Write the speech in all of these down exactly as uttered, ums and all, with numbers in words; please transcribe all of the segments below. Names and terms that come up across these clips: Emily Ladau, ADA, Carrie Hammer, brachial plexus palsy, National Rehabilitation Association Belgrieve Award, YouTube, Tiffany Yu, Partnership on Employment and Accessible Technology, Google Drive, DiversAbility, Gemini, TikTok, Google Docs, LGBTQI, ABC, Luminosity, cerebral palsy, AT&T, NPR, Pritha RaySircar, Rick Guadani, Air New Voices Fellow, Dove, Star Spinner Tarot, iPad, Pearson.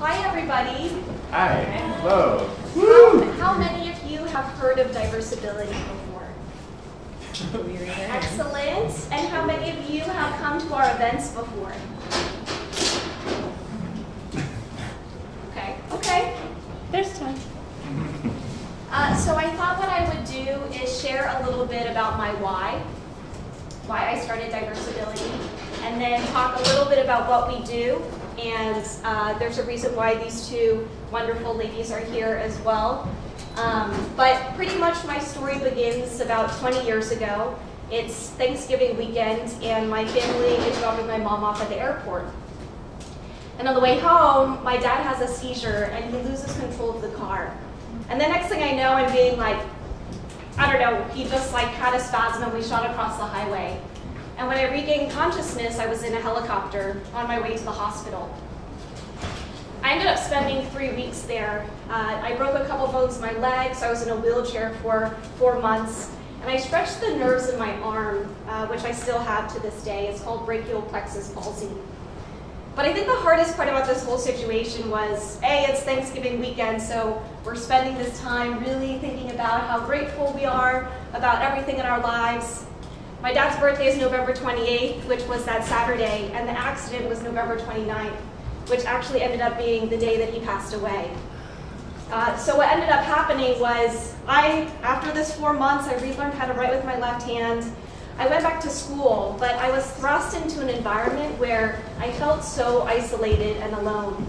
Hi, everybody. Hi. Hello. Woo. How, how many of you have heard of DiversAbility before? Excellent. And how many of you have come to our events before? Okay. Okay. There's time. Uh, so I thought what I would do is share a little bit about my why, why I started DiversAbility, and then talk a little bit about what we do. And uh, there's a reason why these two wonderful ladies are here as well. Um, but pretty much my story begins about twenty years ago. It's Thanksgiving weekend, and my family is dropping my mom off at the airport. And on the way home, my dad has a seizure, and he loses control of the car. And the next thing I know, I'm being like, I don't know, he just like had a spasm, and we shot across the highway. And when I regained consciousness, I was in a helicopter on my way to the hospital. I ended up spending three weeks there. Uh, I broke a couple bones in my legs. I was in a wheelchair for four months. And I stretched the nerves in my arm, uh, which I still have to this day. It's called brachial plexus palsy. But I think the hardest part about this whole situation was, A, it's Thanksgiving weekend, so we're spending this time really thinking about how grateful we are about everything in our lives. My dad's birthday is November twenty-eighth, which was that Saturday, and the accident was November twenty-ninth, which actually ended up being the day that he passed away. Uh, so what ended up happening was, I, after this four months, I relearned how to write with my left hand. I went back to school, but I was thrust into an environment where I felt so isolated and alone.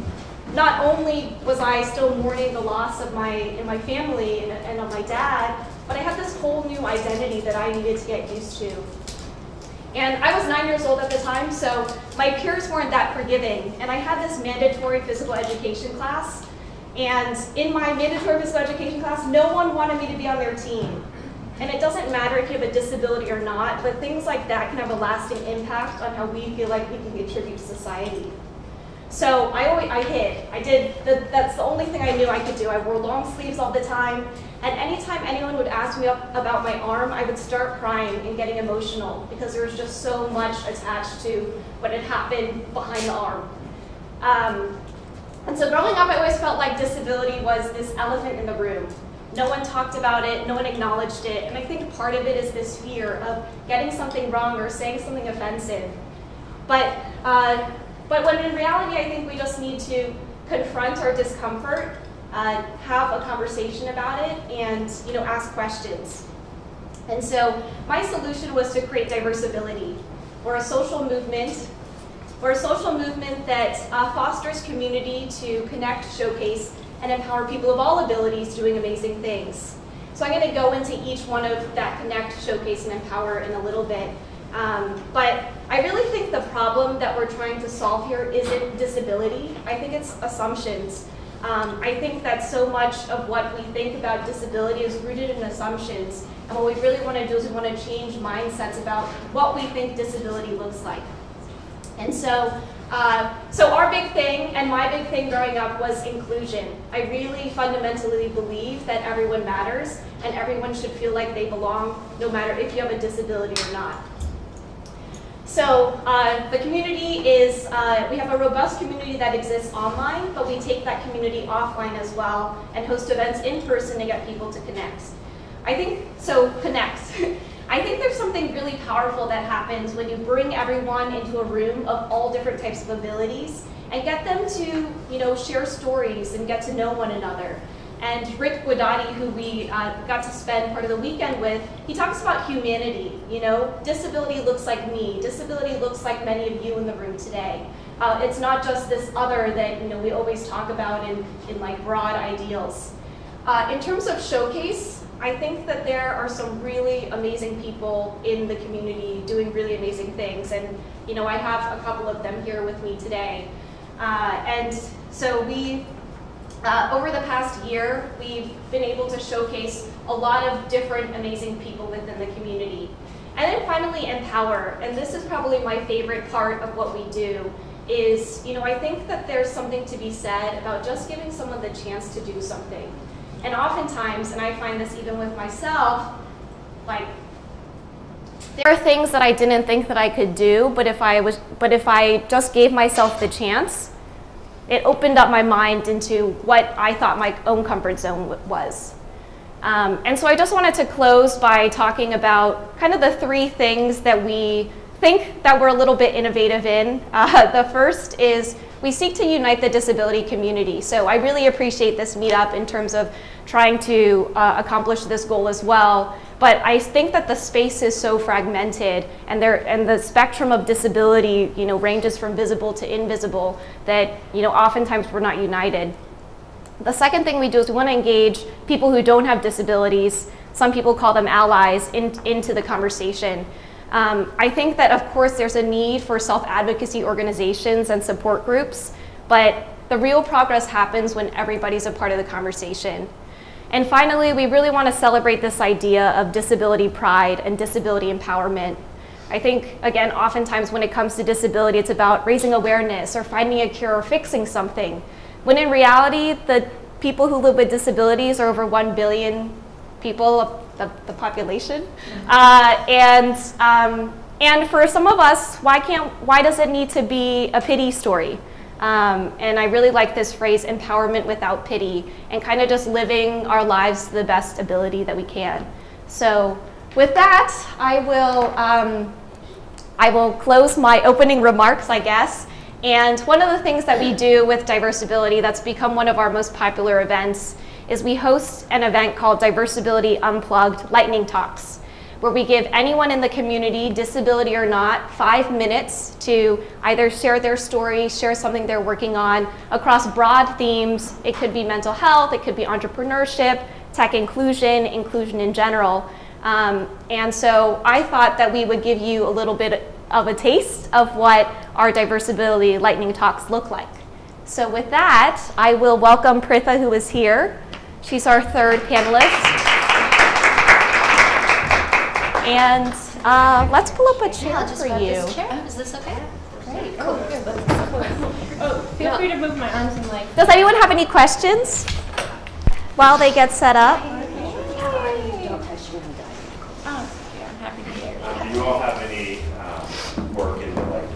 Not only was I still mourning the loss of my, in my family and, and of my dad, but I had this whole new identity that I needed to get used to. And I was nine years old at the time, so my peers weren't that forgiving. And I had this mandatory physical education class. And in my mandatory physical education class, no one wanted me to be on their team. And it doesn't matter if you have a disability or not, but things like that can have a lasting impact on how we feel like we can contribute to society. So I always, I hid. I did. The, that's the only thing I knew I could do. I wore long sleeves all the time. And anytime anyone would ask me up about my arm, I would start crying and getting emotional because there was just so much attached to what had happened behind the arm. Um, and so growing up, I always felt like disability was this elephant in the room. No one talked about it, no one acknowledged it, and I think part of it is this fear of getting something wrong or saying something offensive. But, uh, but when in reality, I think we just need to confront our discomfort, Uh, have a conversation about it, and you know, ask questions. And so my solution was to create DiversAbility, or a social movement, or a social movement that uh, fosters community to connect, showcase, and empower people of all abilities doing amazing things. So I'm going to go into each one of that connect, showcase, and empower in a little bit. Um, but I really think the problem that we're trying to solve here isn't disability. I think it's assumptions. Um, I think that so much of what we think about disability is rooted in assumptions, and what we really want to do is we want to change mindsets about what we think disability looks like. And so, uh, so our big thing, and my big thing growing up, was inclusion. I really fundamentally believe that everyone matters, and everyone should feel like they belong, no matter if you have a disability or not. So uh, the community is, uh, we have a robust community that exists online, but we take that community offline as well and host events in person to get people to connect. I think, so connect. I think there's something really powerful that happens when you bring everyone into a room of all different types of abilities and get them to, you know, share stories and get to know one another. And Rick Guadani, who we uh, got to spend part of the weekend with, he talks about humanity. You know, disability looks like me. Disability looks like many of you in the room today. Uh, it's not just this other that, you know, we always talk about in, in like broad ideals. Uh, in terms of showcase, I think that there are some really amazing people in the community doing really amazing things. And you know, I have a couple of them here with me today. Uh, and so we. Uh, over the past year, we've been able to showcase a lot of different amazing people within the community. And then finally, empower. And this is probably my favorite part of what we do is, you know, I think that there's something to be said about just giving someone the chance to do something. And oftentimes, and I find this even with myself, like, there are things that I didn't think that I could do, but if I was, but if I just gave myself the chance, it opened up my mind into what I thought my own comfort zone was. Um, and so I just wanted to close by talking about kind of the three things that we think that we're a little bit innovative in. Uh, the first is we seek to unite the disability community. So I really appreciate this meetup in terms of trying to uh, accomplish this goal as well. But I think that the space is so fragmented, and there and the spectrum of disability, you know, ranges from visible to invisible, that, you know, oftentimes we're not united. The second thing we do is we want to engage people who don't have disabilities, some people call them allies, in, into the conversation. Um, I think that, of course, there's a need for self-advocacy organizations and support groups, but the real progress happens when everybody's a part of the conversation. And finally, we really want to celebrate this idea of disability pride and disability empowerment. I think, again, oftentimes when it comes to disability, it's about raising awareness or finding a cure or fixing something, when in reality, the people who live with disabilities are over one billion people, of the, the population. Mm-hmm. uh, and, um, and for some of us, why, can't, why does it need to be a pity story? Um, and I really like this phrase, empowerment without pity, and kind of just living our lives to the best ability that we can. So with that, I will, um, I will close my opening remarks, I guess. And one of the things that we do with DiversAbility that's become one of our most popular events is we host an event called DiversAbility Unplugged Lightning Talks, where we give anyone in the community, disability or not, five minutes to either share their story, share something they're working on across broad themes. It could be mental health, it could be entrepreneurship, tech inclusion, inclusion in general. Um, and so I thought that we would give you a little bit of a taste of what our DiversAbility Lightning Talks look like. So with that, I will welcome Pritha, who is here. She's our third panelist. And uh, let's pull up a chair yeah, I'll just for grab you. This chair. Oh, is this okay? Great. Oh, cool. Oh, feel no. free to move my arms and legs. Does anyone have any questions while they get set up? Oh, yeah, I'm happy to hear. Um, do you all have any um, work in the like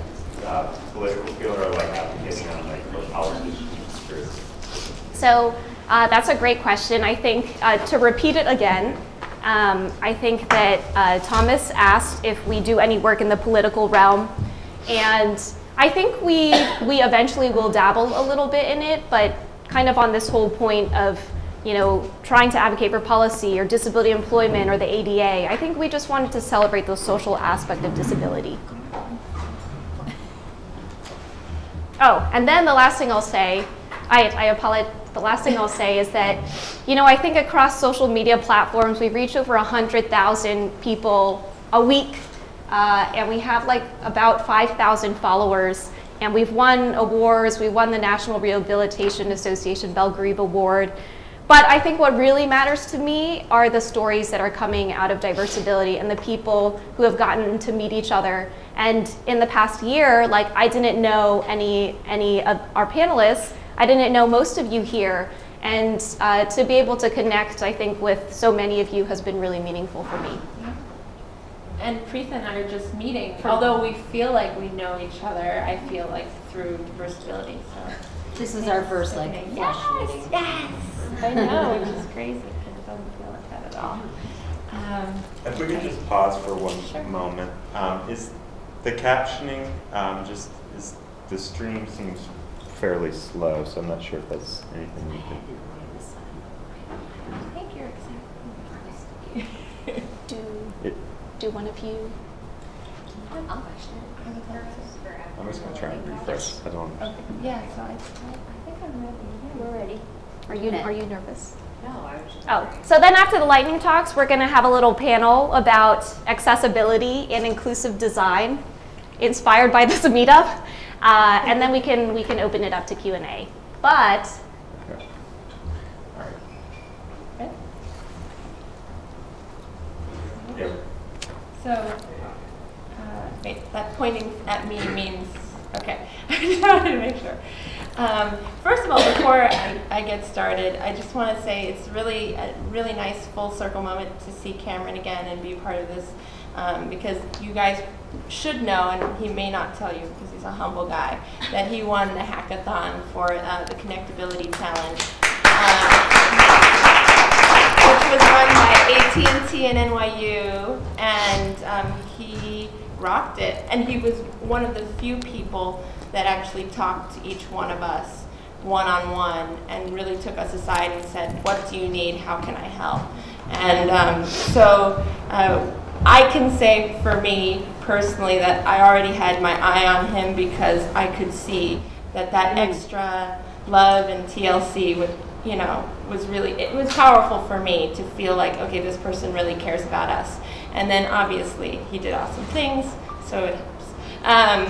uh, political field or like advocating on like for policy groups? So uh, that's a great question. I think uh, to repeat it again. Um, I think that uh, Thomas asked if we do any work in the political realm, and I think we, we eventually will dabble a little bit in it, but kind of on this whole point of, you know, trying to advocate for policy or disability employment or the A D A, I think we just wanted to celebrate the social aspect of disability. Oh, and then the last thing I'll say, I, I apologize. The last thing I'll say is that, you know, I think across social media platforms, we reach over one hundred thousand people a week, uh, and we have like about five thousand followers, and we've won awards. We won the National Rehabilitation Association Belgrieve Award. But I think what really matters to me are the stories that are coming out of DiversAbility and the people who have gotten to meet each other. And in the past year, like, I didn't know any, any of our panelists. I didn't know most of you here, and uh, to be able to connect, I think, with so many of you has been really meaningful for me. Yeah. And Pritha and I are just meeting. Although we feel like we know each other, I feel like through DiversAbility. So this is our first, like, flash yes, meeting. Yes, I know, which is crazy because it doesn't feel like that at all. Um, if we could just pause for one sure. moment, um, is the captioning um, just is the stream seems fairly slow, so I'm not sure if that's anything you can do. I think you're exactly do, it, do one of you? I'll question it. I'm just going to try and refresh. I don't okay. Yeah, so I, I think I'm ready. Yeah, we're ready. Are you, are you nervous? No, I was just Oh, so then after the lightning talks, we're going to have a little panel about accessibility and inclusive design inspired by this meetup. Uh, and then we can we can open it up to Q and A. But okay. All right. Right? Yeah. So uh, wait, that pointing at me means okay. I just wanted to make sure. Um, first of all, before I, I get started, I just want to say it's really a really nice full circle moment to see Cameron again and be part of this um, because you guys should know, and he may not tell you because he's a humble guy, that he won the hackathon for uh, the Connect Ability Challenge, um, which was run by A T and T and N Y U, and um, he rocked it. And he was one of the few people that actually talked to each one of us one-on-one and really took us aside and said, what do you need, how can I help? And um, so uh, I can say for me personally that I already had my eye on him because I could see that that extra love and T L C would, you know, was really, it was powerful for me to feel like, okay, this person really cares about us. And then obviously he did awesome things, so it helps.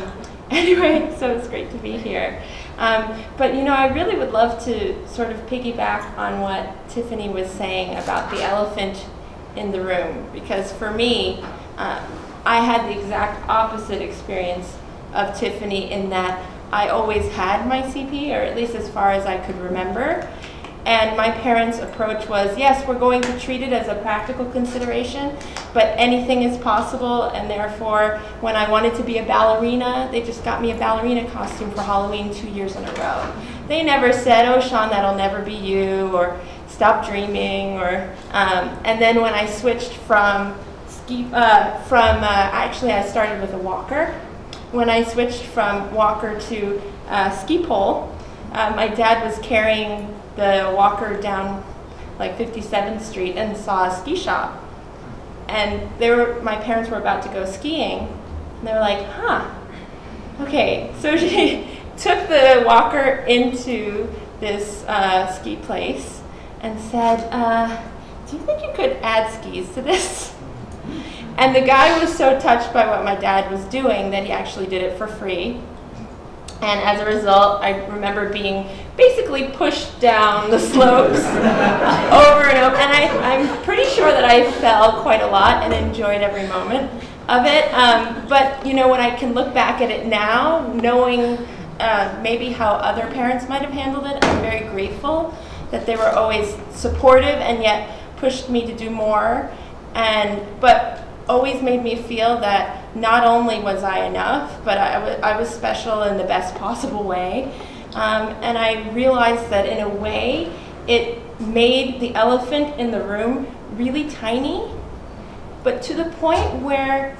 Um, anyway, so it's great to be here. Um, but, you know, I really would love to sort of piggyback on what Tiffany was saying about the elephant in the room. Because for me, um, I had the exact opposite experience of Tiffany in that I always had my C P, or at least as far as I could remember. And my parents' approach was, yes, we're going to treat it as a practical consideration, but anything is possible, and therefore, when I wanted to be a ballerina, they just got me a ballerina costume for Halloween two years in a row. They never said, oh, Sean, that'll never be you, or stop dreaming, or, um, and then when I switched from, ski, uh, from uh, actually I started with a walker. When I switched from walker to uh, ski pole, uh, my dad was carrying the walker down like fifty-seventh street and saw a ski shop. And they were, my parents were about to go skiing. And they were like, huh, okay. So she took the walker into this uh, ski place and said, uh, do you think you could add skis to this? And the guy was so touched by what my dad was doing that he actually did it for free. And as a result, I remember being basically pushed down the slopes over and over. And I, I'm pretty sure that I fell quite a lot and enjoyed every moment of it. Um, but you know, when I can look back at it now, knowing uh, maybe how other parents might have handled it, I'm very grateful that they were always supportive and yet pushed me to do more. And but always made me feel that not only was I enough, but I, I was special in the best possible way. Um, and I realized that in a way, it made the elephant in the room really tiny, but to the point where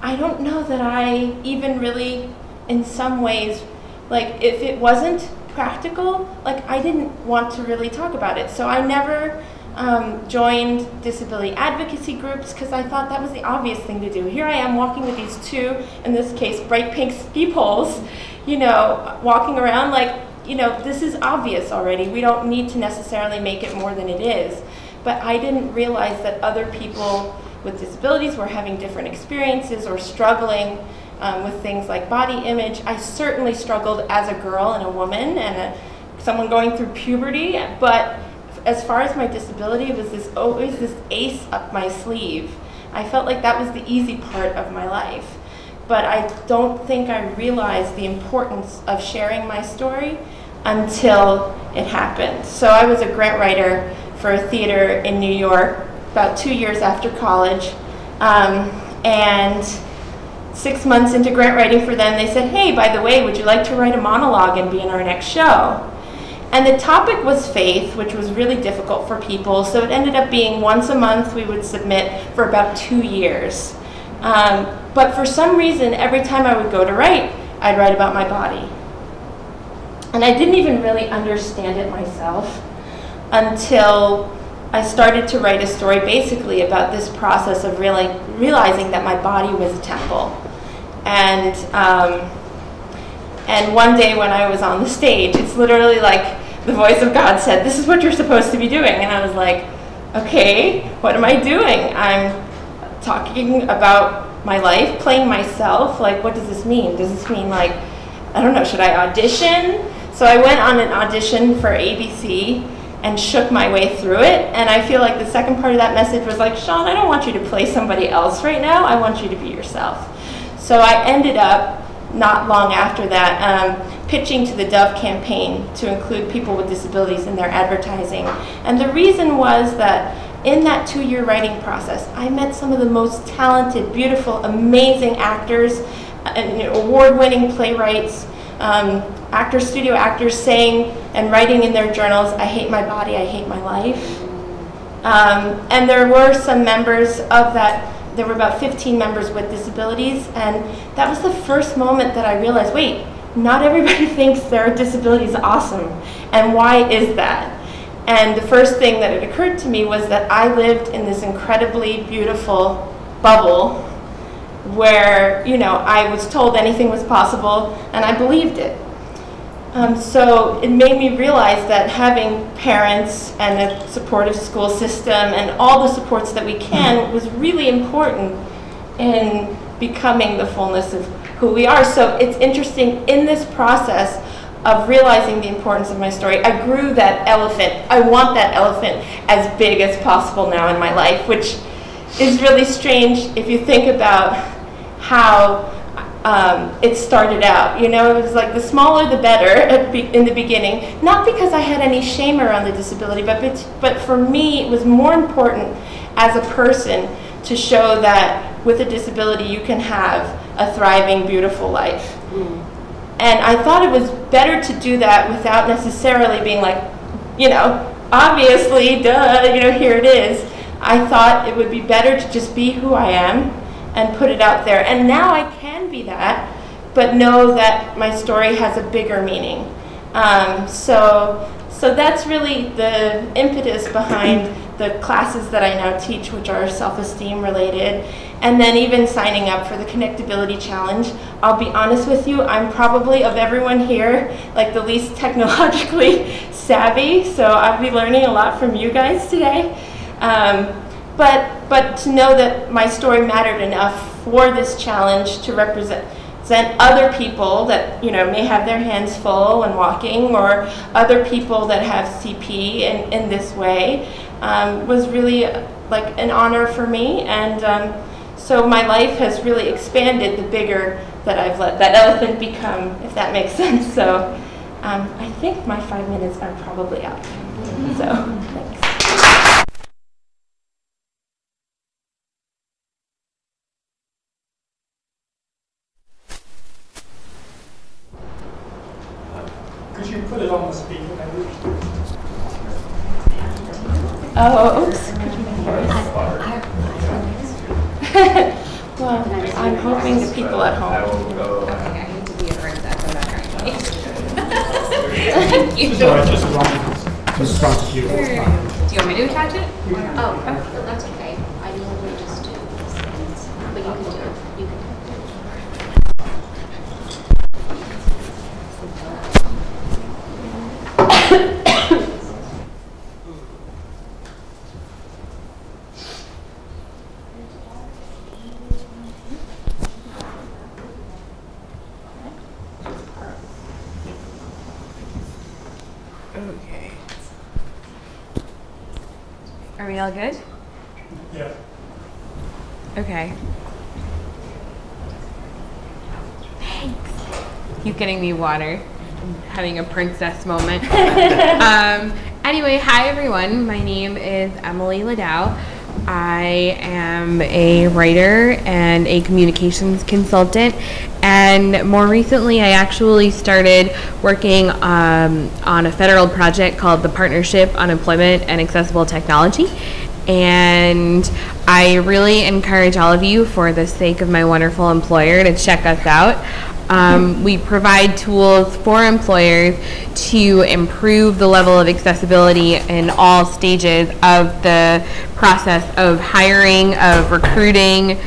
I don't know that I even really, in some ways, like if it wasn't practical, like I didn't want to really talk about it. So I never Um, joined disability advocacy groups because I thought that was the obvious thing to do. Here I am walking with these two, in this case, bright pink ski poles, you know, walking around like, you know, this is obvious already. We don't need to necessarily make it more than it is. But I didn't realize that other people with disabilities were having different experiences or struggling um, with things like body image. I certainly struggled as a girl and a woman and a, someone going through puberty, but as far as my disability, it was this always this ace up my sleeve. I felt like that was the easy part of my life. But I don't think I realized the importance of sharing my story until it happened. So I was a grant writer for a theater in New York about two years after college. Um, and six months into grant writing for them, they said, hey, by the way, would you like to write a monologue and be in our next show? And the topic was faith, which was really difficult for people, so it ended up being once a month we would submit for about two years. Um, but for some reason, every time I would go to write, I'd write about my body. And I didn't even really understand it myself until I started to write a story basically about this process of really realizing that my body was a temple. And, um, And one day when I was on the stage, it's literally like the voice of God said, this is what you're supposed to be doing. And I was like, okay, what am I doing? I'm talking about my life, playing myself. Like, what does this mean? Does this mean like, I don't know, should I audition? So I went on an audition for A B C and shook my way through it. And I feel like the second part of that message was like, Sean, I don't want you to play somebody else right now. I want you to be yourself. So I ended up, not long after that, um, pitching to the Dove campaign to include people with disabilities in their advertising. And the reason was that In that two-year writing process, I met some of the most talented, beautiful, amazing actors, award-winning playwrights, um, actors, studio actors saying and writing in their journals, I hate my body, I hate my life. Um, and there were some members of that, there were about fifteen members with disabilities, and that was the first moment that I realized, wait, not everybody thinks their disability is awesome, and why is that? And the first thing that it occurred to me was that I lived in this incredibly beautiful bubble where, you know, I was told anything was possible, and I believed it. Um, so it made me realize that having parents and a supportive school system and all the supports that we can was really important in becoming the fullness of who we are. So it's interesting in this process of realizing the importance of my story, I grew that elephant. I want that elephant as big as possible now in my life, which is really strange if you think about how um, it started out. You know, it was like the smaller the better at be in the beginning, not because I had any shame around the disability, but, but for me it was more important as a person to show that with a disability you can have a thriving, beautiful life. Mm. And I thought it was better to do that without necessarily being like, you know, obviously, duh, you know, here it is. I thought it would be better to just be who I am and put it out there. And now I can be that, but know that my story has a bigger meaning. Um, so, so that's really the impetus behind the classes that I now teach, which are self-esteem related. And then even signing up for the Connect Ability Challenge. I'll be honest with you, I'm probably, of everyone here, like the least technologically savvy, so I'll be learning a lot from you guys today. Um, but, but to know that my story mattered enough for this challenge to represent other people that, you know, may have their hands full when walking, or other people that have C P in, in this way, um, was really like an honor for me. And um, so my life has really expanded the bigger that I've let that elephant become, if that makes sense. So um, I think my five minutes are probably up. So thanks. Could you put it on the speaker maybe? Oh, oops. Could you well, I'm hoping the people at home. Okay, I need to be aware of that, but I'm not right. Thank you. So I just want to you. Do you want me to attach it? Oh, okay. That's okay. I usually just do these things, but you can do it. You can do it. Are we all good? Yeah. Okay. Thanks. You getting me water. I'm having a princess moment. um, anyway, hi everyone. My name is Emily Ladau. I am a writer and a communications consultant, and more recently I actually started working um, on a federal project called the Partnership on Employment and Accessible Technology, and I really encourage all of you, for the sake of my wonderful employer, to check us out. Um, we provide tools for employers to improve the level of accessibility in all stages of the process of hiring, of recruiting.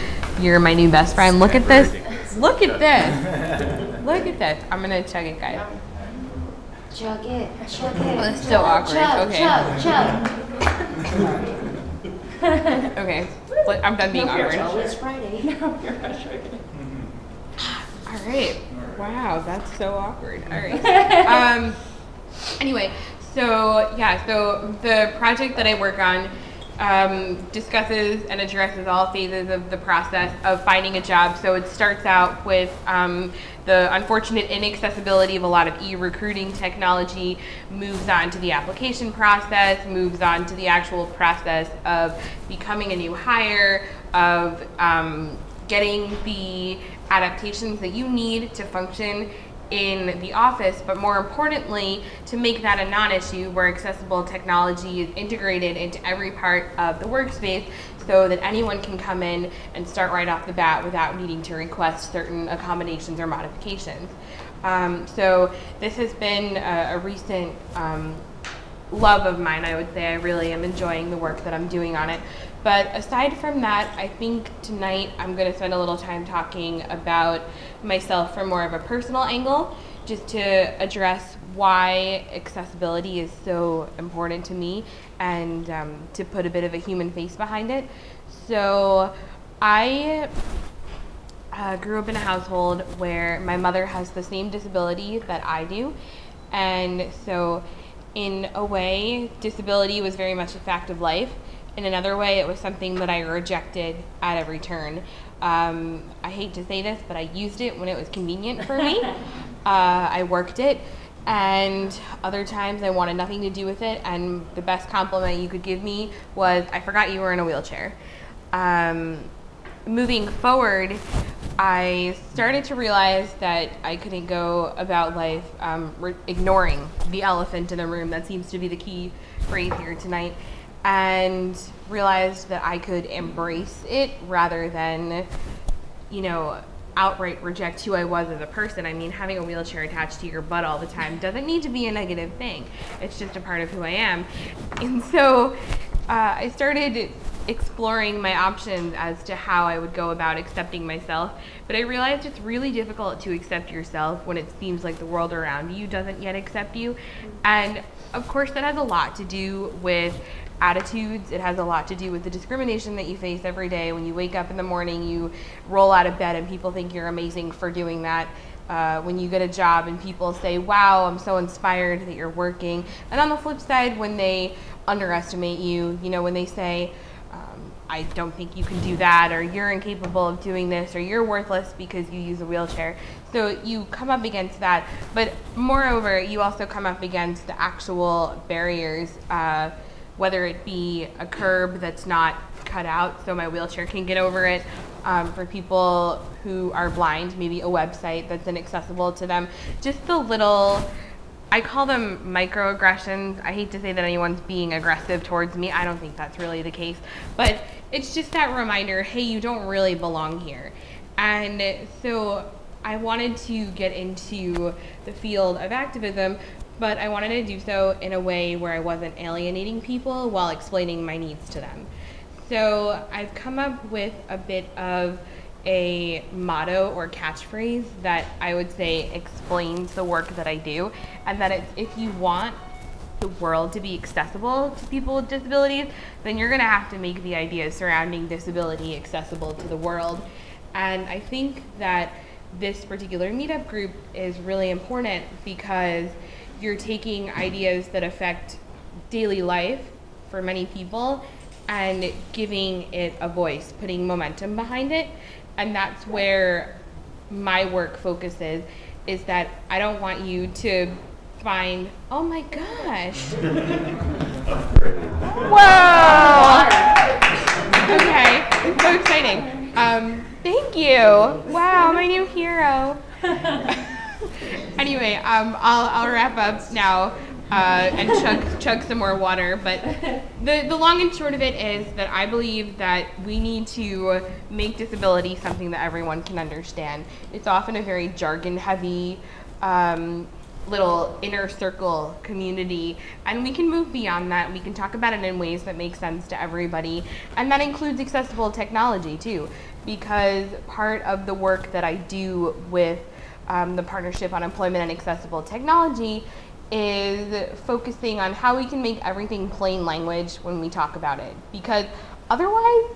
You're my new best friend. Look at this. Look at this. Look at this. I'm going to chug it, guys. Chug it. Chug it. Oh, that's so awkward. Chug, okay. Chug, chug. Okay. I'm done being no, awkward. It's Friday. No, you're not sure. All right. Wow, that's so awkward. All right. Um, anyway, so yeah, so the project that I work on um, discusses and addresses all phases of the process of finding a job. So it starts out with um, the unfortunate inaccessibility of a lot of e-recruiting technology, moves on to the application process, moves on to the actual process of becoming a new hire, of um, getting the adaptations that you need to function in the office, but more importantly, to make that a non-issue where accessible technology is integrated into every part of the workspace so that anyone can come in and start right off the bat without needing to request certain accommodations or modifications. Um, so this has been a, a recent um, love of mine, I would say. I really am enjoying the work that I'm doing on it. But aside from that, I think tonight I'm going to spend a little time talking about myself from more of a personal angle, just to address why accessibility is so important to me and um, to put a bit of a human face behind it. So I uh, grew up in a household where my mother has the same disability that I do, and so in a way, disability was very much a fact of life. In another way, it was something that I rejected at every turn. Um, I hate to say this, but I used it when it was convenient for me. uh, I worked it, and other times I wanted nothing to do with it, and the best compliment you could give me was, I forgot you were in a wheelchair. Um, moving forward, I started to realize that I couldn't go about life um, ignoring the elephant in the room. That seems to be the key phrase here tonight. And realized that I could embrace it rather than, you know, outright reject who I was as a person. I mean, having a wheelchair attached to your butt all the time doesn't need to be a negative thing. It's just a part of who I am. And so uh, I started exploring my options as to how I would go about accepting myself. But I realized it's really difficult to accept yourself when it seems like the world around you doesn't yet accept you. And of course, that has a lot to do with attitudes. It has a lot to do with the discrimination that you face every day. When you wake up in the morning, you roll out of bed and people think you're amazing for doing that. Uh, when you get a job and people say, wow, I'm so inspired that you're working. And on the flip side, when they underestimate you, you know, when they say, um, I don't think you can do that, or you're incapable of doing this, or you're worthless because you use a wheelchair. So you come up against that. But moreover, you also come up against the actual barriers, uh, whether it be a curb that's not cut out so my wheelchair can get over it, um, for people who are blind, maybe a website that's inaccessible to them. Just the little, I call them microaggressions. I hate to say that anyone's being aggressive towards me. I don't think that's really the case. But it's just that reminder, hey, you don't really belong here. And so I wanted to get into the field of activism, but I wanted to do so in a way where I wasn't alienating people while explaining my needs to them. So I've come up with a bit of a motto or catchphrase that I would say explains the work that I do, and that it's, if you want the world to be accessible to people with disabilities, then you're gonna have to make the ideas surrounding disability accessible to the world. And I think that this particular meetup group is really important because you're taking ideas that affect daily life for many people and giving it a voice, putting momentum behind it. And that's where my work focuses, is that I don't want you to find, oh my gosh. Whoa. Okay, it's so exciting. Um, thank you. Wow, my new hero. Anyway, um, I'll, I'll wrap up now uh, and chug, chug some more water. But the, the long and short of it is that I believe that we need to make disability something that everyone can understand. It's often a very jargon-heavy um, little inner circle community. And we can move beyond that. We can talk about it in ways that make sense to everybody. And that includes accessible technology, too, because part of the work that I do with Um, the Partnership on Employment and Accessible Technology is focusing on how we can make everything plain language when we talk about it. Because otherwise,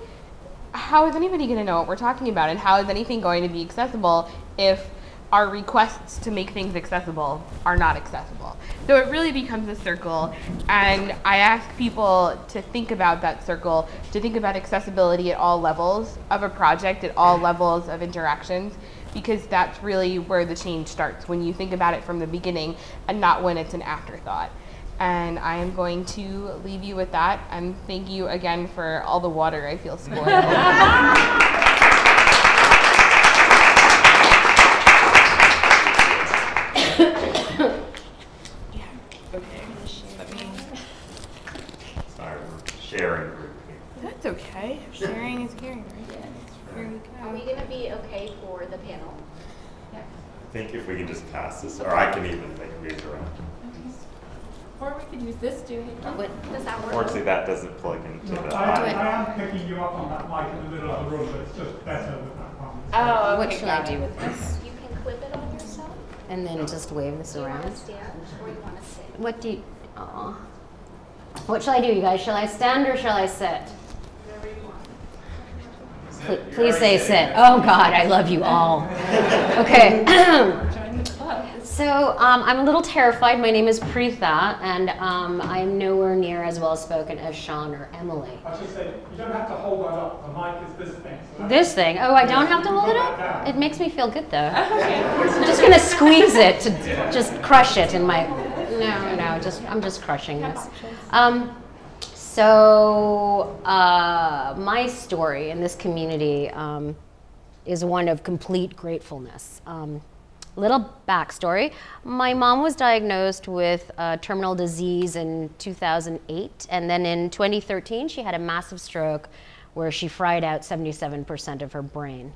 how is anybody going to know what we're talking about? And how is anything going to be accessible if our requests to make things accessible are not accessible. So it really becomes a circle, and I ask people to think about that circle, to think about accessibility at all levels of a project, at all levels of interactions, because that's really where the change starts, when you think about it from the beginning and not when it's an afterthought. And I am going to leave you with that, and thank you again for all the water. I feel spoiled. Okay, sharing is caring, right? Yeah. Right. Are we going to be okay for the panel? Yes. I think if we can just pass this, or I can even like move around. Okay. Or we could use this to does that work? Unfortunately, that doesn't plug into no, the. I, I am picking you up on that mic in the middle of the room, but it's just better with that one. Oh, okay. What should I do with this? You can clip it on yourself. And then just wave this do around. You want to stand or you want to sit? What do you? Oh. What shall I do, you guys? Shall I stand or shall I sit? Please say sit. Oh God, I love you all. Okay. So um, I'm a little terrified. My name is Pritha, and um, I'm nowhere near as well spoken as Sean or Emily. I should say, you don't have to hold that up. The mic is this thing. So this thing? Oh, I don't have to hold it up? It makes me feel good, though. I'm just going to squeeze it to just crush it in my... No, no, just I'm just crushing this. Um, So uh, my story in this community um, is one of complete gratefulness. Um, little backstory, my mom was diagnosed with uh, terminal disease in two thousand eight, and then in twenty thirteen she had a massive stroke where she fried out seventy-seven percent of her brain.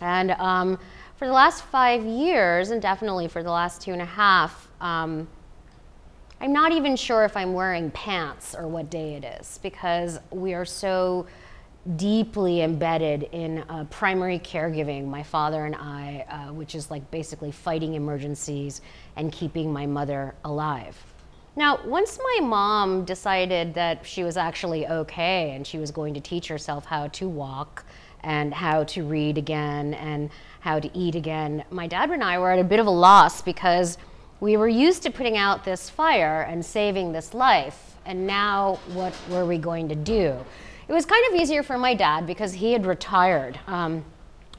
And um, for the last five years, and definitely for the last two and a half, um, I'm not even sure if I'm wearing pants or what day it is, because we are so deeply embedded in uh, primary caregiving, my father and I, uh, which is like basically fighting emergencies and keeping my mother alive. Now, once my mom decided that she was actually okay and she was going to teach herself how to walk and how to read again and how to eat again, my dad and I were at a bit of a loss, because we were used to putting out this fire and saving this life, and now what were we going to do? It was kind of easier for my dad because he had retired, um,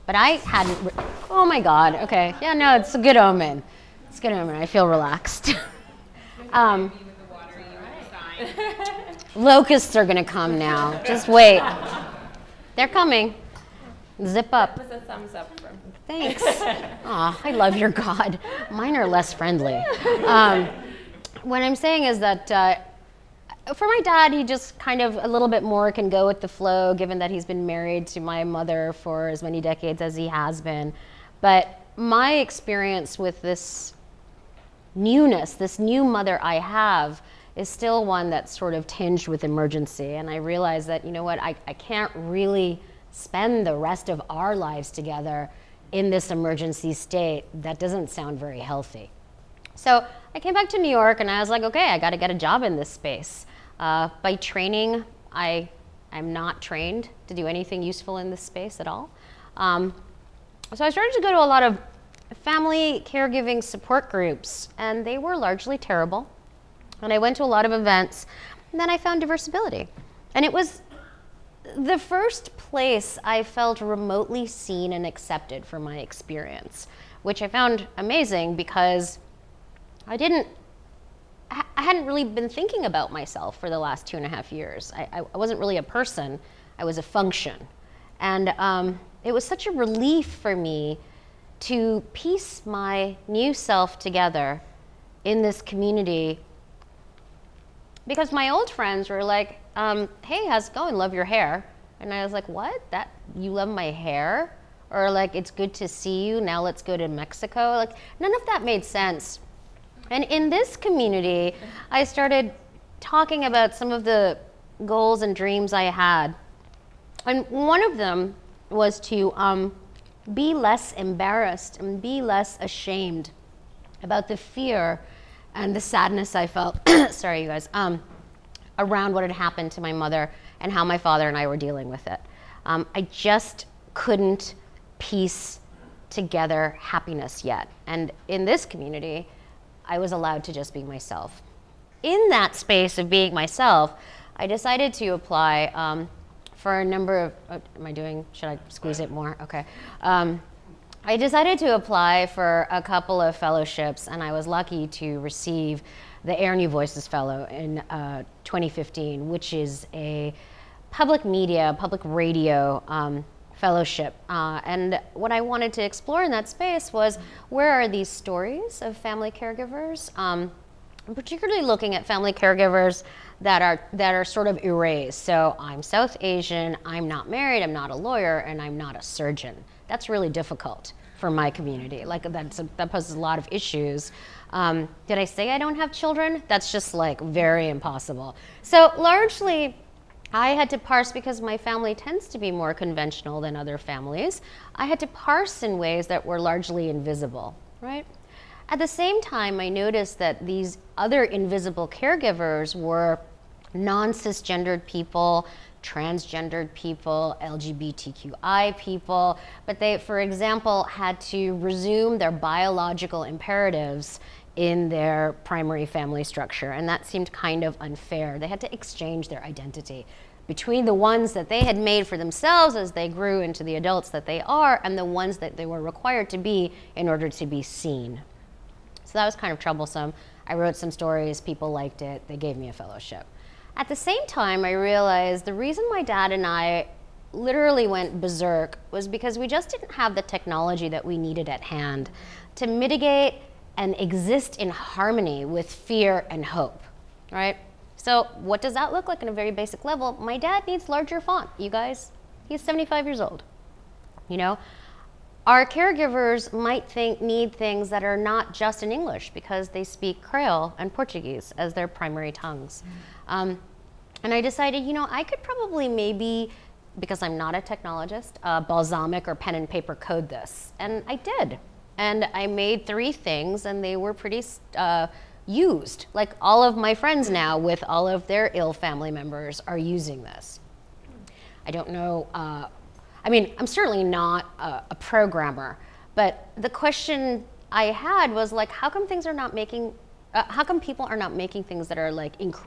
but I hadn't. Re oh my God, okay. Yeah, no, it's a good omen. It's a good omen, I feel relaxed. um, locusts are gonna come now, just wait. They're coming, zip up. That was a thumbs up from me. Thanks. Aw, I love your God. Mine are less friendly. Um, what I'm saying is that uh, for my dad, he just kind of a little bit more can go with the flow, given that he's been married to my mother for as many decades as he has been. But my experience with this newness, this new mother I have, is still one that's sort of tinged with emergency. And I realize that, you know what, I, I can't really spend the rest of our lives together in this emergency state. That doesn't sound very healthy. So I came back to New York and I was like, okay, I gotta get a job in this space. Uh, by training, I, I'm not trained to do anything useful in this space at all. Um, so I started to go to a lot of family caregiving support groups, and they were largely terrible. And I went to a lot of events, and then I found DiversAbility. And it was the first place I felt remotely seen and accepted for my experience, which I found amazing because I didn't, I hadn't really been thinking about myself for the last two and a half years. I, I wasn't really a person, I was a function. And um, it was such a relief for me to piece my new self together in this community, because my old friends were like, Um, hey, how's it going? Love your hair. And I was like, what? That you love my hair? Or like, it's good to see you. Now let's go to Mexico. Like, none of that made sense. And in this community, I started talking about some of the goals and dreams I had. And one of them was to um, be less embarrassed and be less ashamed about the fear and the sadness I felt. Sorry, you guys. Um, around what had happened to my mother and how my father and I were dealing with it. Um, I just couldn't piece together happiness yet. And in this community, I was allowed to just be myself. In that space of being myself, I decided to apply um, for a number of, oh, am I doing, should I squeeze it more? Okay. Um, I decided to apply for a couple of fellowships, and I was lucky to receive the Air New Voices Fellow in uh, twenty fifteen, which is a public media, public radio um, fellowship. Uh, and what I wanted to explore in that space was, where are these stories of family caregivers? Um, I'm particularly looking at family caregivers that are that are sort of erased. So I'm South Asian, I'm not married, I'm not a lawyer, and I'm not a surgeon. That's really difficult for my community. Like that's a, that poses a lot of issues. Um, did I say I don't have children? That's just like very impossible. So largely, I had to parse, because my family tends to be more conventional than other families. I had to parse in ways that were largely invisible, right? At the same time, I noticed that these other invisible caregivers were non-cisgendered people, transgendered people, L G B T Q I people, but they, for example, had to resume their biological imperatives in their primary family structure, and that seemed kind of unfair. They had to exchange their identity between the ones that they had made for themselves as they grew into the adults that they are, and the ones that they were required to be in order to be seen. So that was kind of troublesome. I wrote some stories, people liked it, they gave me a fellowship. At the same time, I realized the reason my dad and I literally went berserk was because we just didn't have the technology that we needed at hand to mitigate and exist in harmony with fear and hope, right? So what does that look like on a very basic level? My dad needs larger font, you guys. He's seventy-five years old, you know? Our caregivers might think, need things that are not just in English, because they speak Creole and Portuguese as their primary tongues. Mm-hmm. um, and I decided, you know, I could probably maybe, because I'm not a technologist, uh, balsamic or pen and paper code this. And I did. And I made three things, and they were pretty uh, used. Like all of my friends now with all of their ill family members are using this. I don't know. Uh, I mean, I'm certainly not a, a programmer, but the question I had was like, how come things are not making, uh, how come people are not making things that are like inc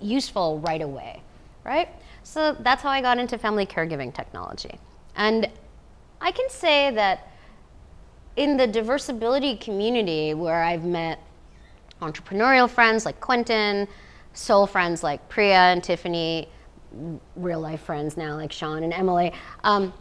useful right away, right? So that's how I got into family caregiving technology. And I can say that in the DiversAbility community, where I've met entrepreneurial friends like Quentin, soul friends like Priya and Tiffany, real life friends now like Sean and Emily, um,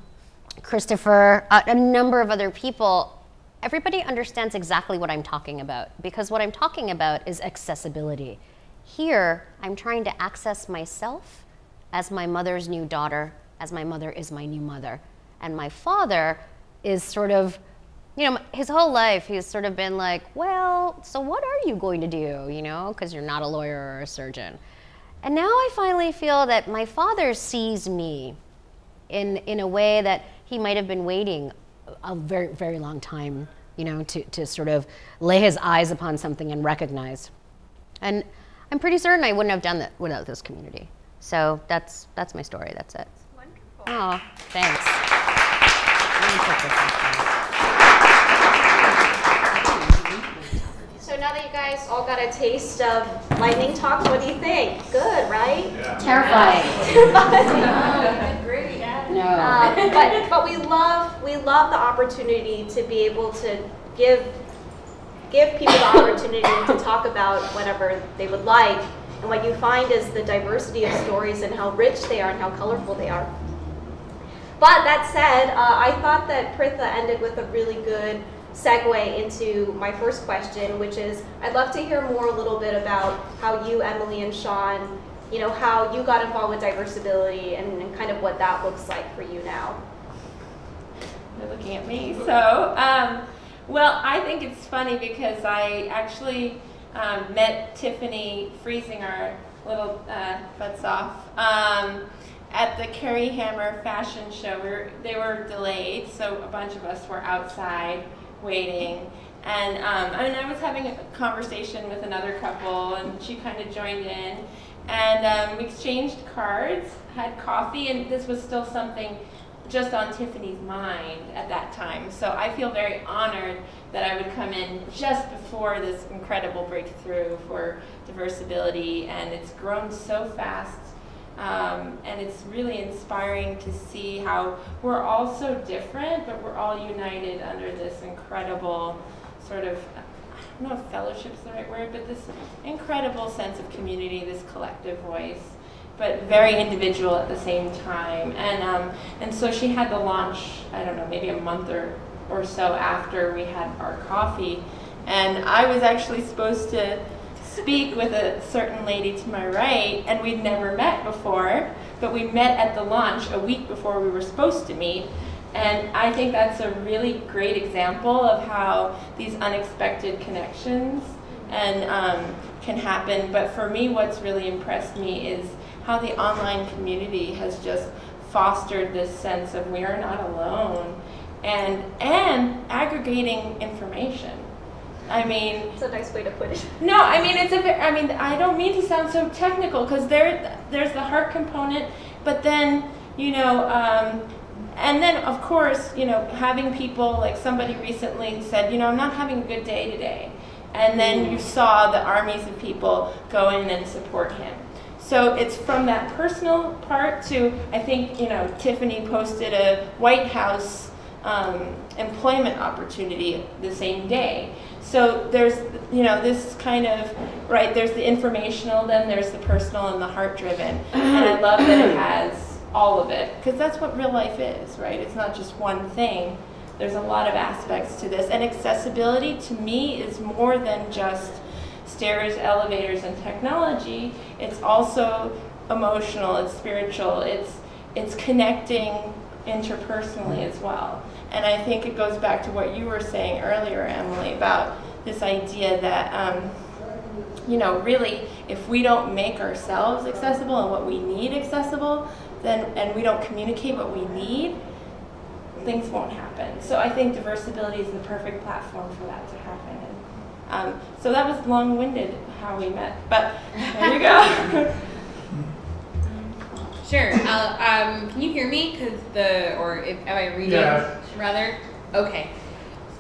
Christopher, uh, a number of other people, everybody understands exactly what I'm talking about, because what I'm talking about is accessibility. Here, I'm trying to access myself as my mother's new daughter, as my mother is my new mother. And my father is sort of, you know, his whole life he's sort of been like, well, so what are you going to do, you know, because you're not a lawyer or a surgeon. And now I finally feel that my father sees me in, in a way that he might have been waiting a very, very long time, you know, to, to sort of lay his eyes upon something and recognize. And I'm pretty certain I wouldn't have done that without this community. So that's, that's my story. That's it. That's wonderful. Oh, thanks. So now that you guys all got a taste of lightning talk, what do you think? Good, right? Yeah. Terrifying. Terrifying. No, great. Yeah. No. Um, but but we love we love the opportunity to be able to give give people the opportunity to talk about whatever they would like, and what you find is the diversity of stories and how rich they are and how colorful they are. But that said, uh, I thought that Pritha ended with a really good segue into my first question, which is, I'd love to hear more a little bit about how you, Emily, and Sean, you know, how you got involved with DiversAbility and, and kind of what that looks like for you now. They're looking at me. So, um, well, I think it's funny because I actually um, met Tiffany, freezing our little uh, butts off, um, at the Carrie Hammer fashion show. We were, they were delayed, so a bunch of us were outside waiting, and um, I mean, I was having a conversation with another couple, and she kind of joined in, and um, we exchanged cards, had coffee, and this was still something just on Tiffany's mind at that time. So I feel very honored that I would come in just before this incredible breakthrough for DiversAbility, and it's grown so fast, um, and it's really inspiring to see how we're all so different, but we're all united under this incredible sort of, I don't know if fellowship's the right word, but this incredible sense of community, this collective voice, but very individual at the same time. And um, and so she had the launch, I don't know, maybe a month or, or so after we had our coffee. And I was actually supposed to speak with a certain lady to my right, and we'd never met before, but we met at the launch a week before we were supposed to meet. And I think that's a really great example of how these unexpected connections and um, can happen. But for me, what's really impressed me is how the online community has just fostered this sense of we are not alone, and and aggregating information. I mean, it's a nice way to put it. No, I mean it's a. I mean I don't mean to sound so technical, because there there's the heart component, but then you know, um, and then of course you know having people like somebody recently said, you know I'm not having a good day today, and then you saw the armies of people go in and support him. So it's from that personal part to, I think, you know, Tiffany posted a White House um, employment opportunity the same day. So there's, you know, this kind of, right, there's the informational, then there's the personal and the heart-driven. And I love that it has all of it, because that's what real life is, right? It's not just one thing. There's a lot of aspects to this. And accessibility, to me, is more than just stairs, elevators, and technology. It's also emotional, it's spiritual, it's, it's connecting interpersonally as well. And I think it goes back to what you were saying earlier, Emily, about this idea that, um, you know, really, if we don't make ourselves accessible and what we need accessible, then, and we don't communicate what we need, things won't happen. So I think DiversAbility is the perfect platform for that to happen. Um, so that was long-winded how we met, but there you go. Sure. I'll, um, can you hear me? Cause the or if, am I reading yeah. rather? Okay.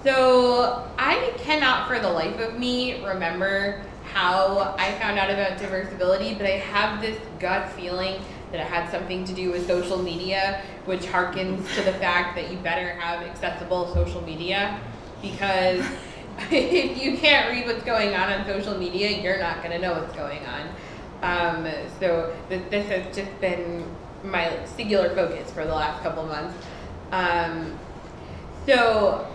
So I cannot, for the life of me, remember how I found out about DiversAbility, but I have this gut feeling that it had something to do with social media, which harkens to the fact that you better have accessible social media, because if you can't read what's going on on social media, you're not going to know what's going on. Um, so th this has just been my singular focus for the last couple months. Um, so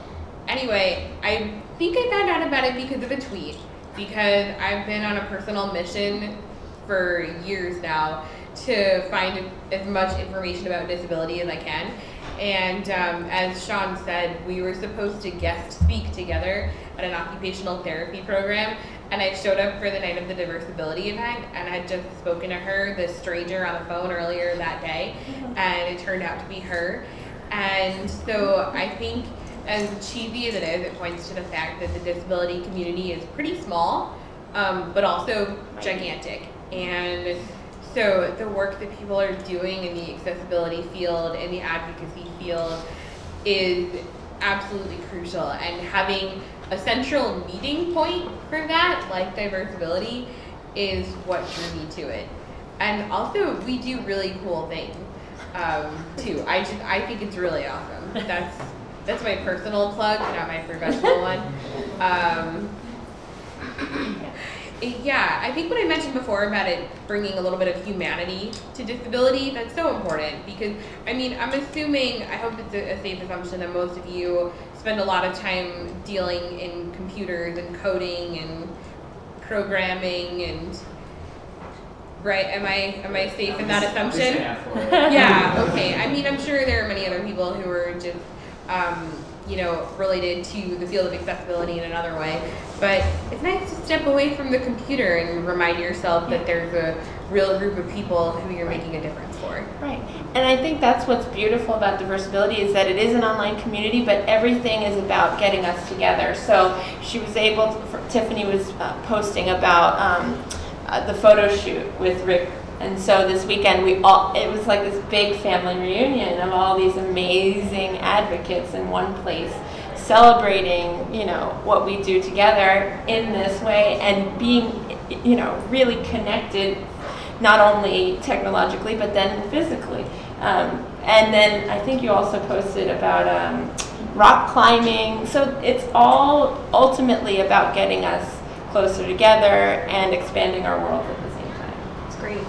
anyway, I think I found out about it because of a tweet, because I've been on a personal mission for years now to find as much information about disability as I can. And um, as Sean said, we were supposed to guest speak together at an occupational therapy program, and I showed up for the night of the DiversAbility event, and I had just spoken to her, the stranger on the phone, earlier that day, and it turned out to be her. And so I think, as cheesy as it is, it points to the fact that the disability community is pretty small, um, but also gigantic. And so the work that people are doing in the accessibility field and the advocacy field is absolutely crucial, and having a central meeting point for that, like DiversAbility, is what drew me to it. And also, we do really cool things um, too. I just I think it's really awesome. That's that's my personal plug, not my professional one. Um, Yeah, I think what I mentioned before about it bringing a little bit of humanity to disability, that's so important, because, I mean, I'm assuming, I hope it's a safe assumption that most of you spend a lot of time dealing in computers and coding and programming and, right, am I, am I safe in that assumption? Yeah, okay, I mean, I'm sure there are many other people who are just, um, you know, related to the field of accessibility in another way. But it's nice to step away from the computer and remind yourself that there's a real group of people who you're making a difference for. Right. And I think that's what's beautiful about DiversAbility, is that it is an online community, but everything is about getting us together. So she was able to, for, Tiffany was uh, posting about um, uh, the photo shoot with Rick And so this weekend, we all, it was like this big family reunion of all these amazing advocates in one place, celebrating, you know, what we do together in this way, and being, you know, really connected, not only technologically, but then physically. Um, and then I think you also posted about um, rock climbing. So it's all ultimately about getting us closer together and expanding our world at the same time. It's great.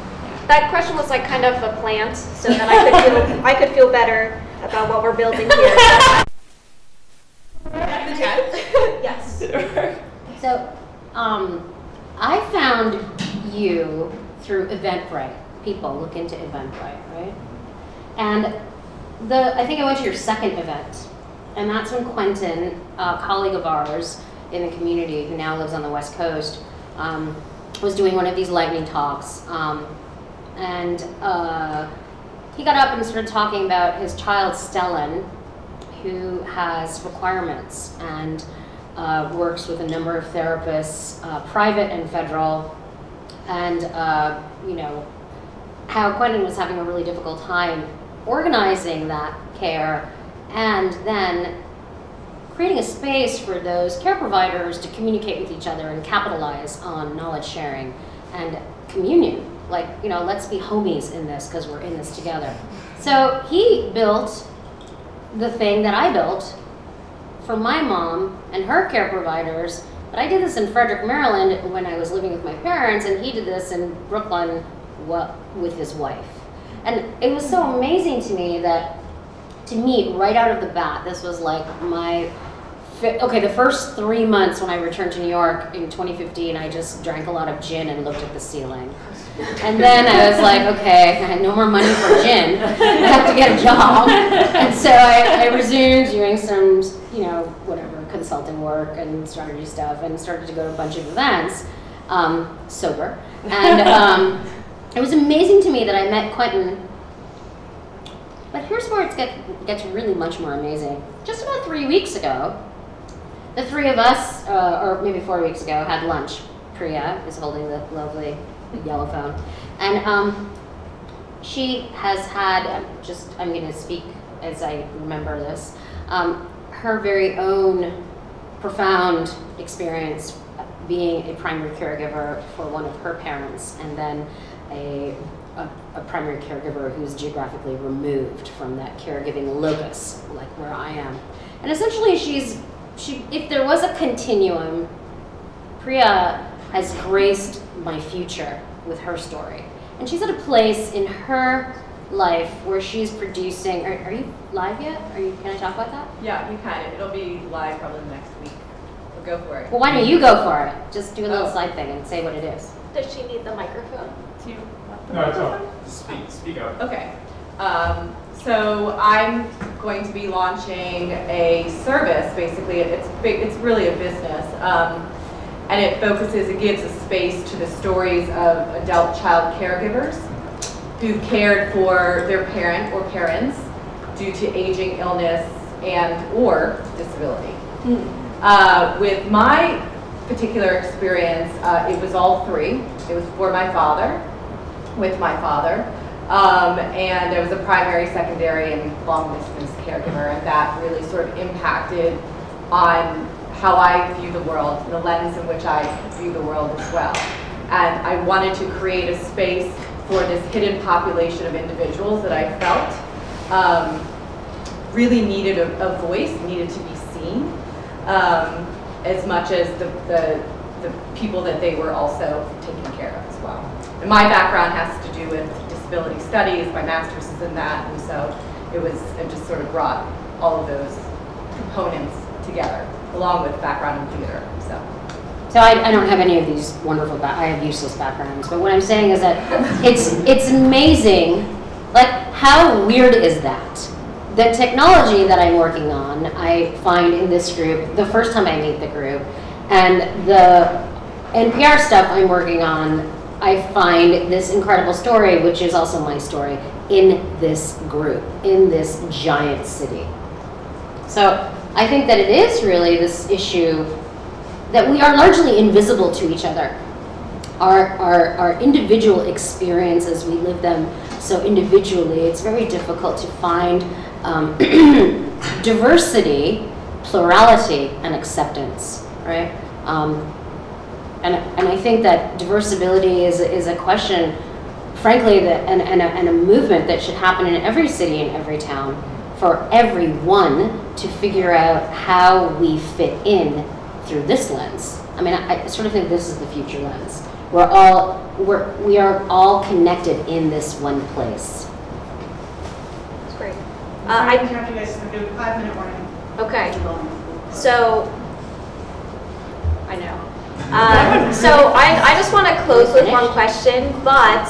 That question was like kind of a plant, so that I could feel, I could feel better about what we're building here. Yes. So um, I found you through Eventbrite. People look into Eventbrite, right? And the I think I went to your second event, and that's when Quentin, a colleague of ours in the community who now lives on the West Coast, um, was doing one of these lightning talks. Um, And uh, he got up and started talking about his child, Stellan, who has requirements and uh, works with a number of therapists, uh, private and federal. And, uh, you know, how Quentin was having a really difficult time organizing that care and then creating a space for those care providers to communicate with each other and capitalize on knowledge sharing and communion. Like, you know, let's be homies in this because we're in this together. So he built the thing that I built for my mom and her care providers. But I did this in Frederick, Maryland when I was living with my parents, and he did this in Brooklyn with his wife. And it was so amazing to me that, to meet right out of the bat, this was like my, okay, the first three months when I returned to New York in twenty fifteen, I just drank a lot of gin and looked at the ceiling. And then I was like, okay, I had no more money for gin. I have to get a job. And so I, I resumed doing some, you know, whatever, consulting work and strategy stuff, and started to go to a bunch of events, um, sober. And um, it was amazing to me that I met Quentin. But here's where it get, gets really much more amazing. Just about three weeks ago, the three of us, uh, or maybe four weeks ago, had lunch. Priya is holding the lovely yellow phone. And um, she has had, just, I'm gonna speak as I remember this, um, her very own profound experience being a primary caregiver for one of her parents, and then a, a, a primary caregiver who's geographically removed from that caregiving locus, like where I am. And essentially she's, She, if there was a continuum, Priya has graced my future with her story. And she's at a place in her life where she's producing, are, are you live yet? Are you, can I talk about that? Yeah, you can. It'll be live probably next week. We'll go for it. Well, why don't you go for it? Just do a little oh. slide thing and say what it is. Does she need the microphone? Do you want the no, microphone? No, speak, speak up. Okay. Um, So I'm going to be launching a service, basically. It's, big, it's really a business. Um, and it focuses, it gives a space to the stories of adult child caregivers who cared for their parent or parents due to aging, illness, and or disability. Mm. Uh, with my particular experience, uh, it was all three. It was for my father, with my father. Um, and I was a primary, secondary, and long-distance caregiver, and that really sort of impacted on how I view the world, the lens in which I view the world as well. And I wanted to create a space for this hidden population of individuals that I felt um, really needed a, a voice, needed to be seen, um, as much as the, the, the people that they were also taking care of as well. And my background has to do with disability studies, my master's is in that, and so it was, it just sort of brought all of those components together, along with the background in theater, so. So I, I don't have any of these wonderful, I have useless backgrounds, but what I'm saying is that it's, it's amazing, like how weird is that? The technology that I'm working on, I find in this group, the first time I meet the group, and the N P R stuff I'm working on, I find this incredible story, which is also my story, in this group, in this giant city. So I think that it is really this issue that we are largely invisible to each other. our, our, our individual experience as we live them so individually, it's very difficult to find um, diversity, plurality, and acceptance, right? Um, and, and I think that DiversAbility is, is a question, frankly, that, and, and, a, and a movement that should happen in every city and every town for everyone to figure out how we fit in through this lens. I mean, I, I sort of think this is the future lens. We're all, we're, we are all connected in this one place. That's great. Uh, I can have you guys do a five minute warning. Okay. So, I know. Um, so I, I just want to close with one question, but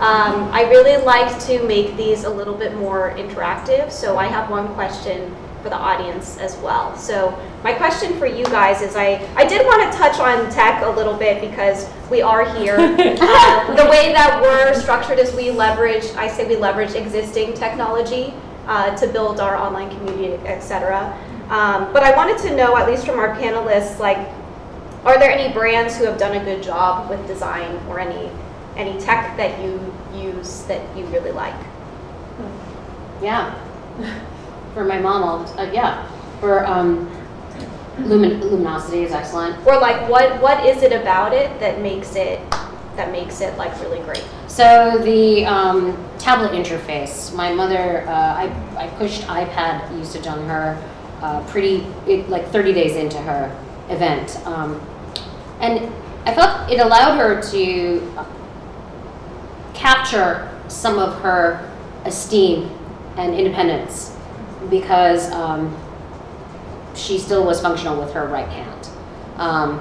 um, I really like to make these a little bit more interactive. So I have one question for the audience as well. So my question for you guys is, I, I did want to touch on tech a little bit because we are here. Uh, the way that we're structured is we leverage, I say we leverage existing technology uh, to build our online community, et cetera. Um, but I wanted to know, at least from our panelists, like, are there any brands who have done a good job with design or any any tech that you use that you really like? Yeah. For my mom, I'll, uh, yeah. For um, Lumin Luminosity is excellent. Or like, what what is it about it that makes it that makes it like really great? So the um, tablet interface. My mother, uh, I I pushed iPad usage on her uh, pretty it, like thirty days into her event, um, and I felt it allowed her to capture some of her esteem and independence, because um, she still was functional with her right hand. Um,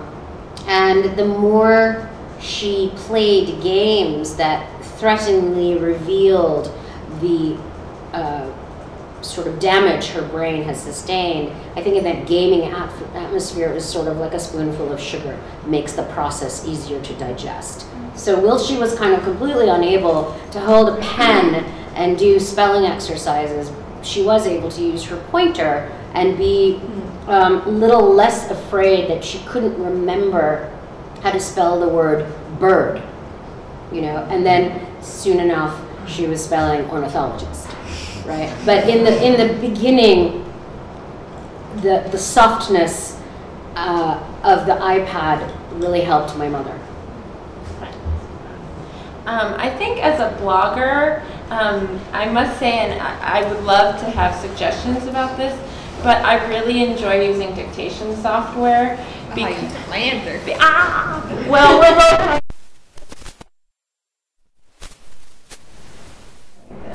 and the more she played games that threateningly revealed the uh, sort of damage her brain has sustained, I think in that gaming atmosphere, it was sort of like a spoonful of sugar makes the process easier to digest. So while she was kind of completely unable to hold a pen and do spelling exercises, she was able to use her pointer and be a um, little less afraid that she couldn't remember how to spell the word bird, you know, and then soon enough she was spelling ornithologist, right? But in the, in the beginning, the, the softness uh, of the iPad really helped my mother. Um, I think as a blogger, um, I must say, and I, I would love to have suggestions about this, but I really enjoy using dictation software. Because, oh, I used a lander. Ah! Well, we're both.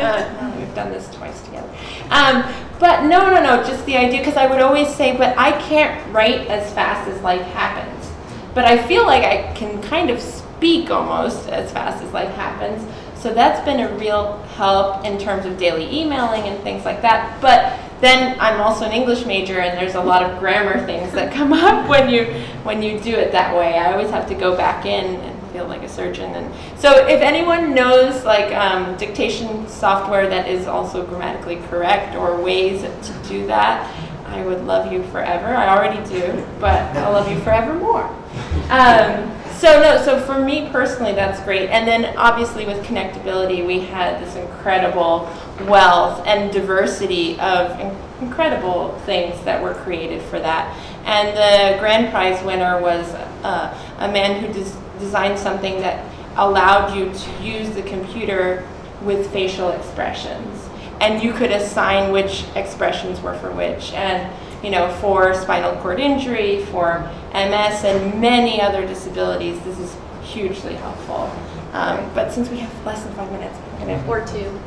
Uh, we've done this twice together. Um, but no, no, no, just the idea, because I would always say, but I can't write as fast as life happens. But I feel like I can kind of speak almost as fast as life happens. So that's been a real help in terms of daily emailing and things like that. But then I'm also an English major, and there's a lot of grammar things that come up when you when you do it that way. I always have to go back in and feel like a surgeon. And so if anyone knows like um, dictation software that is also grammatically correct or ways to do that, I would love you forever. I already do, but I'll love you forever more. Um, So no, so for me personally, that's great. And then obviously with connectability, we had this incredible wealth and diversity of incredible things that were created for that. And the grand prize winner was uh, a man who des- designed something that allowed you to use the computer with facial expressions. And you could assign which expressions were for which. And you know, for spinal cord injury, for M S, and many other disabilities, this is hugely helpful. Um, but since we have less than five minutes, I'm gonna or two.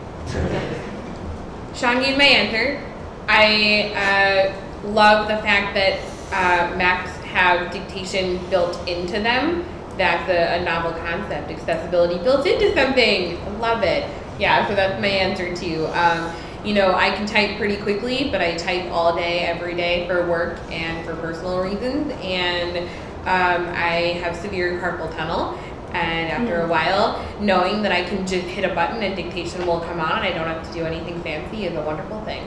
Shangi Mayantar, I uh, love the fact that uh, Macs have dictation built into them. That's a, a novel concept, accessibility built into something. I love it. Yeah, so that's my answer too. Um, You know, I can type pretty quickly, but I type all day, every day for work and for personal reasons. And um, I have severe carpal tunnel. And after a while, knowing that I can just hit a button and dictation will come on, I don't have to do anything fancy, is a wonderful thing.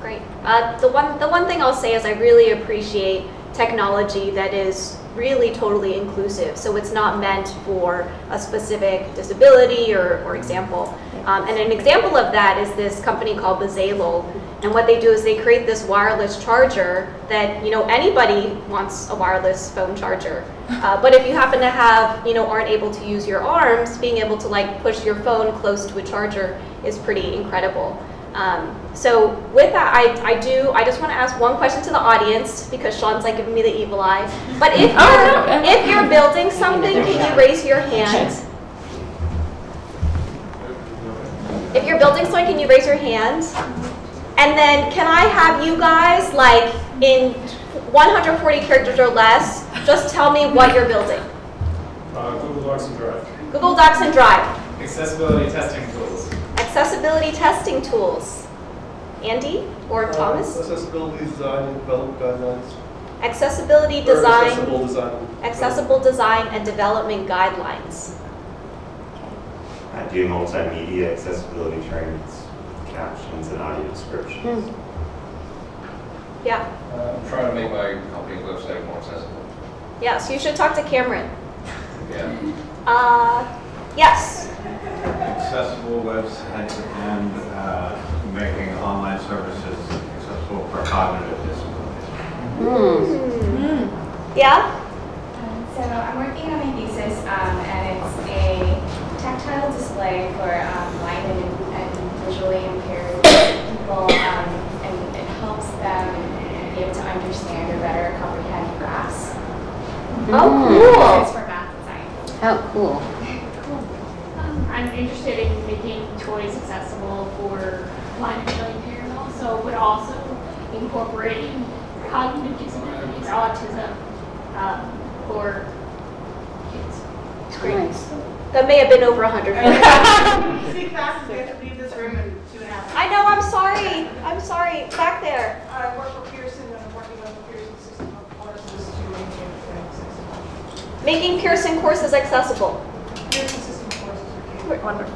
Great. Uh, the one, the one thing I'll say is I really appreciate technology that is really totally inclusive. So it's not meant for a specific disability or, or example. Um, and an example of that is this company called Bezalel. And what they do is they create this wireless charger that, you know, anybody wants a wireless phone charger. Uh, but if you happen to have, you know, aren't able to use your arms, being able to like push your phone close to a charger is pretty incredible. Um, so with that, I, I do, I just want to ask one question to the audience because Sean's like giving me the evil eye. But if you're, if you're building something, can you raise your hand? If you're building something, can you raise your hand? And then can I have you guys, like in one hundred forty characters or less, just tell me what you're building. Uh, Google Docs and Drive. Google Docs and Drive. Accessibility testing tools. Accessibility testing tools. Andy or uh, Thomas? Accessibility design and development guidelines. Accessibility or design. Accessible design. Accessible design and development guidelines. I do multimedia accessibility trainings, captions and audio descriptions. Hmm. Yeah. Uh, I'm trying to make my company website more accessible. Yeah, so you should talk to Cameron. Yeah. Uh, yes. Accessible websites and uh, making online services accessible for cognitive disabilities. Mm. Mm. Yeah? Um, so I'm working on my thesis, um, and it's a tactile display for um, blinded and, and visually impaired people, um, and it helps them be able to understand or better comprehend graphs. Mm. Oh, cool. It's for math and science. Oh, cool. I'm interested in making toys accessible for blind and visually impaired, also, but also incorporating cognitive disabilities, autism, um, or kids. It's great. That may have been over one hundred. Speak fast, we have to leave this room in two and a half hours. I know, I'm sorry. I'm sorry. Back there. I work for Pearson, and I'm working on the Pearson system of courses to make Pearson accessible. Making Pearson courses accessible. Wonderful.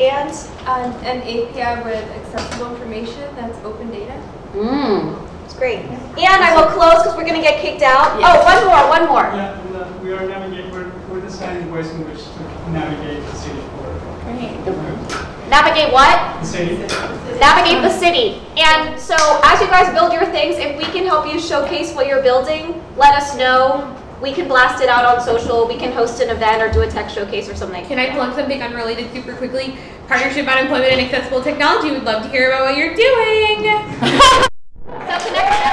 And um, an A P I with accessible information that's open data. Mm. It's great. Yeah. And I will close because we're going to get kicked out. Yes. Oh, one more, one more. Yeah, we are navigating. We're, we're deciding ways in which to navigate the city. Great. Okay. Navigate what? The city. Navigate the city. And so, as you guys build your things, if we can help you showcase what you're building, let us know. We can blast it out on social, we can host an event or do a tech showcase or something. Can I plug something unrelated super quickly? Partnership on Employment and Accessible Technology, we'd love to hear about what you're doing. So connect